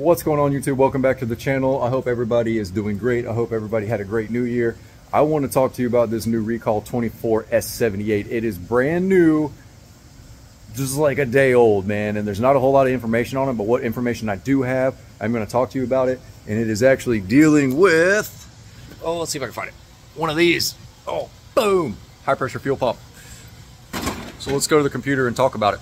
What's going on, YouTube? Welcome back to the channel. I hope everybody is doing great. I hope everybody had a great new year. I want to talk to you about this new Recall 24S78. It is brand new, just like a day old, man, and there's not a whole lot of information on it, but what information I do have, I'm going to talk to you about it. And it is actually dealing with, oh, let's see if I can find it, one of these. Oh, boom, high pressure fuel pump. So let's go to the computer and talk about it.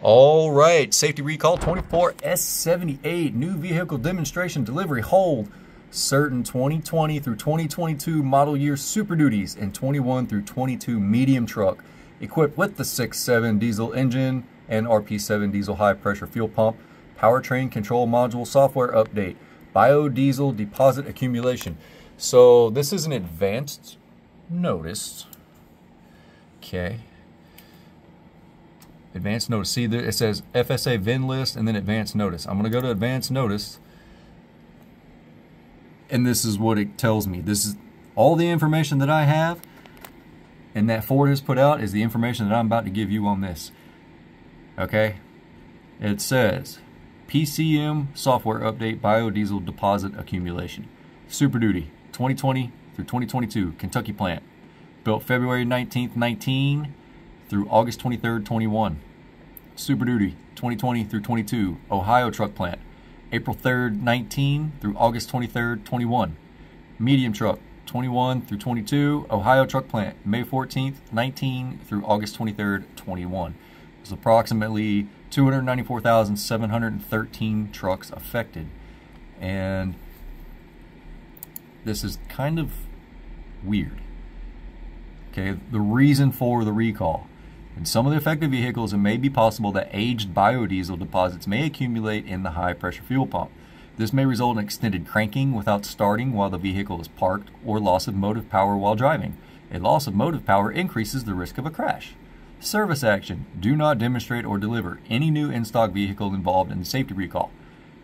All right, safety recall 24S78, new vehicle demonstration delivery, hold certain 2020 through 2022 model year Superduties and 21 through 22 medium truck, equipped with the 6.7 diesel engine and RP7 diesel high pressure fuel pump, powertrain control module software update, biodiesel deposit accumulation. So this is an advanced notice, okay. Advanced notice. See, it says FSA VIN list and then advanced notice. I'm going to go to advanced notice, and this is what it tells me. This is all the information that I have, and that Ford has put out is the information that I'm about to give you on this. Okay, it says PCM software update, biodiesel deposit accumulation, Superduty 2020 through 2022 Kentucky plant, built February 19th, 19. Through August 23rd, 21. Superduty 2020 through 22, Ohio truck plant, April 3rd, 19 through August 23rd, 21. Medium truck 21 through 22, Ohio truck plant, May 14th, 19 through August 23rd, 21. There's approximately 294,713 trucks affected. And this is kind of weird. Okay, the reason for the recall. In some of the affected vehicles, it may be possible that aged biodiesel deposits may accumulate in the high-pressure fuel pump. This may result in extended cranking without starting while the vehicle is parked, or loss of motive power while driving. A loss of motive power increases the risk of a crash. Service action. Do not demonstrate or deliver any new in-stock vehicle involved in the safety recall.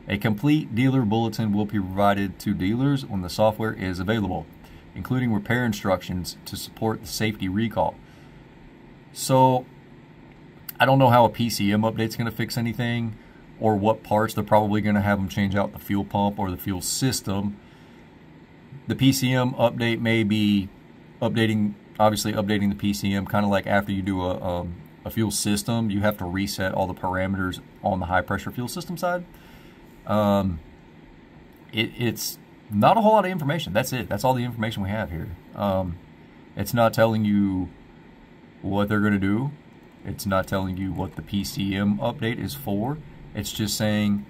A complete dealer bulletin will be provided to dealers when the software is available, including repair instructions to support the safety recall. So I don't know how a PCM update's gonna fix anything, or what parts. They're probably gonna have them change out the fuel pump or the fuel system. The PCM update may be updating the PCM, kind of like after you do a fuel system, you have to reset all the parameters on the high pressure fuel system side. It's not a whole lot of information. That's it. That's all the information we have here. It's not telling you what they're going to do. It's not telling you what the PCM update is for. It's just saying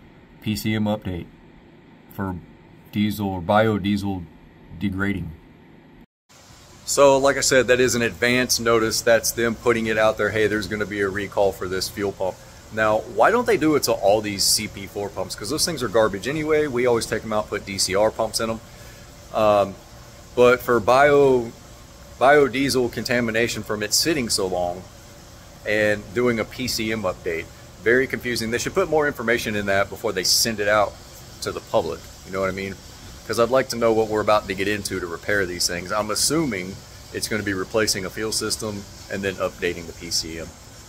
PCM update for diesel or biodiesel degrading. So like I said, that is an advance notice. That's them putting it out there. Hey, there's going to be a recall for this fuel pump. Now, why don't they do it to all these CP4 pumps? Because those things are garbage anyway. We always take them out, put DCR pumps in them. But for biodiesel contamination from it sitting so long and doing a PCM update, very confusing. They should put more information in that before they send it out to the public. You know what I mean? Because I'd like to know what we're about to get into to repair these things. I'm assuming it's going to be replacing a fuel system and then updating the PCM.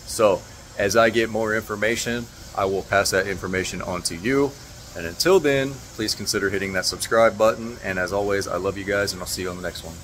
So as I get more information, I will pass that information on to you. And until then, please consider hitting that subscribe button. And as always, I love you guys, and I'll see you on the next one.